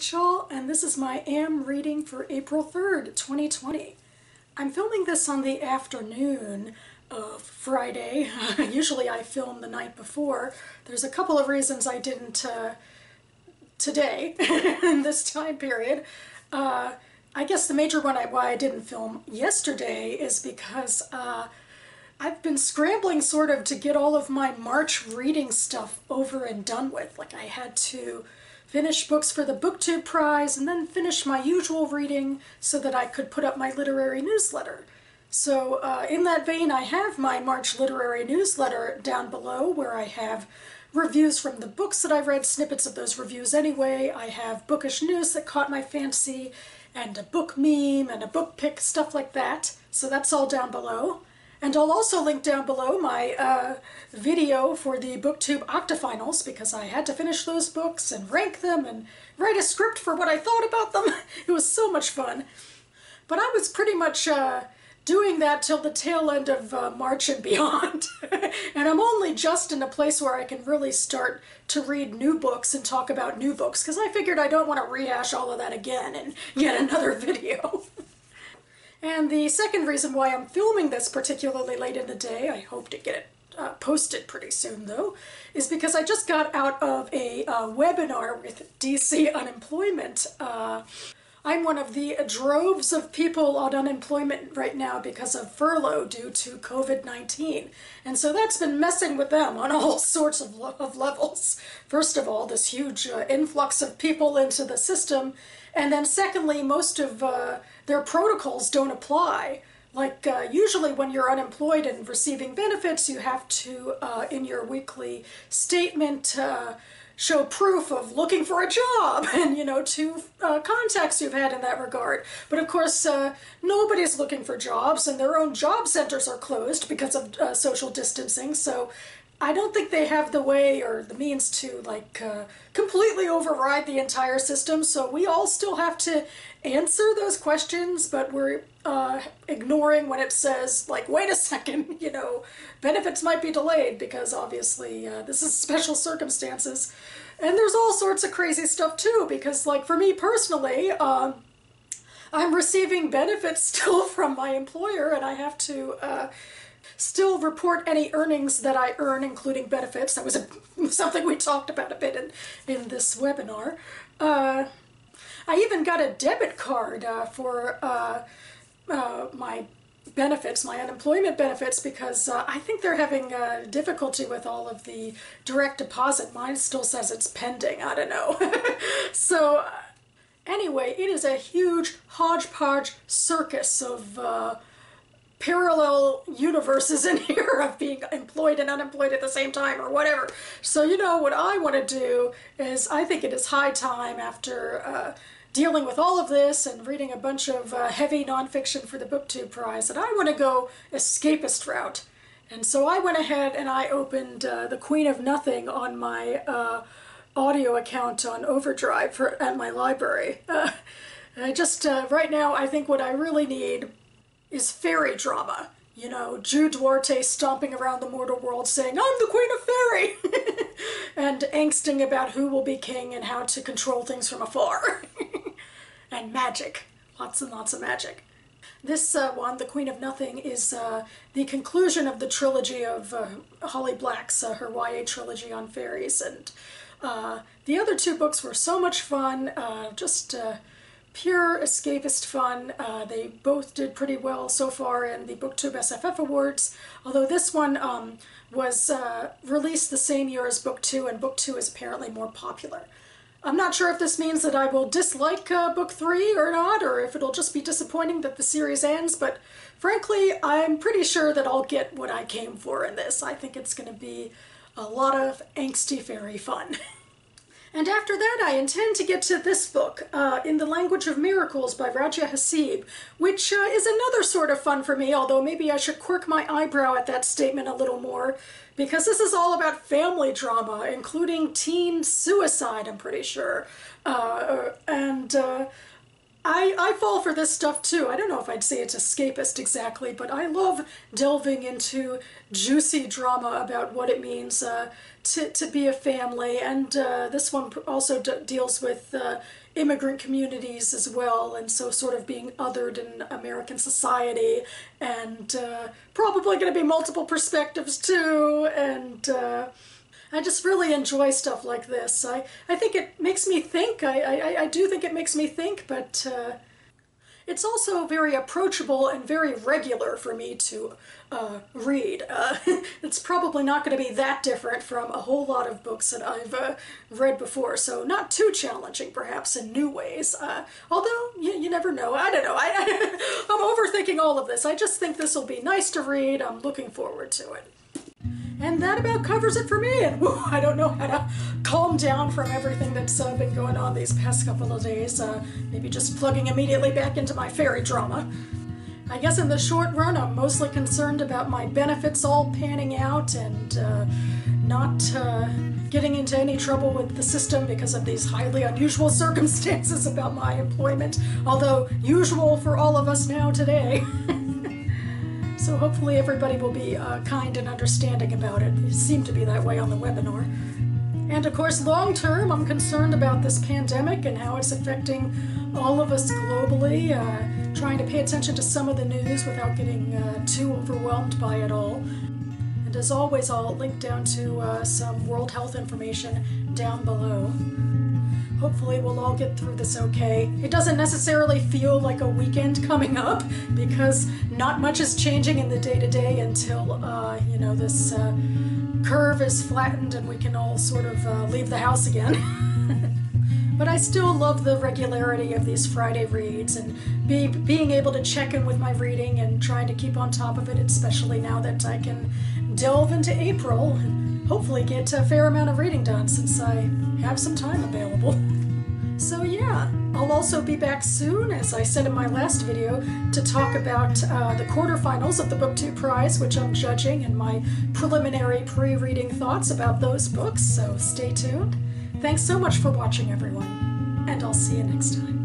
Rachel, and this is my AM reading for April 3rd, 2020. I'm filming this on the afternoon of Friday. Usually I film the night before. There's a couple of reasons I didn't today in this time period. I guess the major one why I didn't film yesterday is because I've been scrambling sort of to get all of my March reading stuff over and done with. Like, I had to finish books for the BookTube Prize and then finish my usual reading so that I could put up my literary newsletter. So in that vein, I have my March literary newsletter down below where I have reviews from the books that I've read, snippets of those reviews anyway. I have bookish news that caught my fancy and a book meme and a book pick, stuff like that. So that's all down below. And I'll also link down below my video for the BookTube Octafinals, because I had to finish those books and rank them and write a script for what I thought about them. It was so much fun. But I was pretty much doing that till the tail end of March and beyond. And I'm only just in a place where I can really start to read new books and talk about new books, because I figured I don't want to rehash all of that again in yet another video. And the second reason why I'm filming this particularly late in the day, I hope to get it posted pretty soon though, is because I just got out of a webinar with DC Unemployment. I'm one of the droves of people on unemployment right now because of furlough due to COVID-19. And so that's been messing with them on all sorts of levels. First of all, this huge influx of people into the system. And then secondly, most of their protocols don't apply. Like, usually when you're unemployed and receiving benefits, you have to, in your weekly statement, show proof of looking for a job and, you know, two contacts you've had in that regard. But of course, nobody's looking for jobs, and their own job centers are closed because of social distancing. So I don't think they have the way or the means to, like, completely override the entire system. So we all still have to answer those questions, but we're ignoring when it says, like, wait a second, you know, benefits might be delayed, because obviously this is special circumstances. And there's all sorts of crazy stuff too, because, like, for me personally, I'm receiving benefits still from my employer, and I have to still report any earnings that I earn, including benefits. That was something we talked about a bit in this webinar. I even got a debit card for my benefits, my unemployment benefits, because I think they're having difficulty with all of the direct deposit. Mine still says it's pending. I don't know. So anyway, it is a huge hodgepodge circus of parallel universes in here of being employed and unemployed at the same time or whatever. So, you know, what I want to do is, I think it is high time, after dealing with all of this and reading a bunch of heavy nonfiction for the BookTube Prize, that I want to go escapist route. And so I went ahead and I opened The Queen of Nothing on my audio account on Overdrive at my library. I just, right now, I think what I really need is fairy drama. You know, Jude Duarte stomping around the mortal world saying, "I'm the queen of fairy!" and angsting about who will be king and how to control things from afar. And magic. Lots and lots of magic. This one, The Queen of Nothing, is the conclusion of the trilogy of Holly Black's, her YA trilogy on fairies. And the other two books were so much fun, just pure escapist fun. They both did pretty well so far in the BookTube SFF Awards, although this one was released the same year as Book 2, and Book 2 is apparently more popular. I'm not sure if this means that I will dislike Book 3 or not, or if it'll just be disappointing that the series ends, but frankly, I'm pretty sure that I'll get what I came for in this. I think it's going to be a lot of angsty fairy fun. And after that, I intend to get to this book, In the Language of Miracles by Rajia Hassib, which is another sort of fun for me, although maybe I should quirk my eyebrow at that statement a little more, because this is all about family drama, including teen suicide, I'm pretty sure. I fall for this stuff too. I don't know if I'd say it's escapist exactly, but I love delving into juicy drama about what it means to be a family. And this one also deals with immigrant communities as well, and so sort of being othered in American society, and probably going to be multiple perspectives too, and I just really enjoy stuff like this. I think it makes me think. I do think it makes me think, but it's also very approachable and very regular for me to read. It's probably not going to be that different from a whole lot of books that I've read before, so not too challenging perhaps in new ways. Although, you never know. I don't know. I'm overthinking all of this. I just think this will be nice to read. I'm looking forward to it. And that about covers it for me. And whew, I don't know how to calm down from everything that's been going on these past couple of days. Maybe just plugging immediately back into my fairy drama. I guess in the short run, I'm mostly concerned about my benefits all panning out and not getting into any trouble with the system because of these highly unusual circumstances about my employment. Although usual for all of us now today. So hopefully everybody will be kind and understanding about it. It seemed to be that way on the webinar. And of course, long term, I'm concerned about this pandemic and how it's affecting all of us globally. Trying to pay attention to some of the news without getting too overwhelmed by it all. And as always, I'll link down to some World Health information down below. Hopefully we'll all get through this okay. It doesn't necessarily feel like a weekend coming up because not much is changing in the day-to-day until, you know, this curve is flattened and we can all sort of leave the house again. But I still love the regularity of these Friday reads and being able to check in with my reading and trying to keep on top of it, especially now that I can delve into April and hopefully get a fair amount of reading done since I have some time available. So yeah, I'll also be back soon, as I said in my last video, to talk about the quarterfinals of the BookTube Prize, which I'm judging, and my preliminary pre-reading thoughts about those books, so stay tuned. Thanks so much for watching, everyone, and I'll see you next time.